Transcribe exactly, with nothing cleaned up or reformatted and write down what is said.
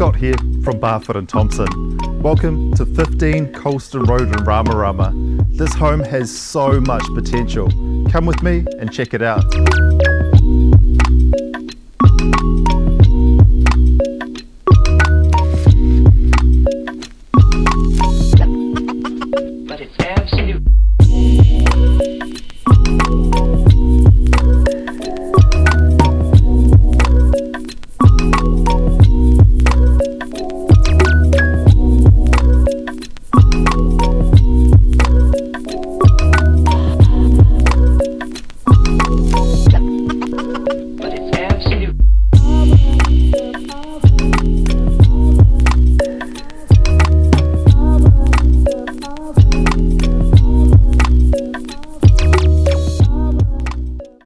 Scott here from Barfoot and Thompson. Welcome to fifteen Coulston Road in Ramarama. This home has so much potential. Come with me and check it out.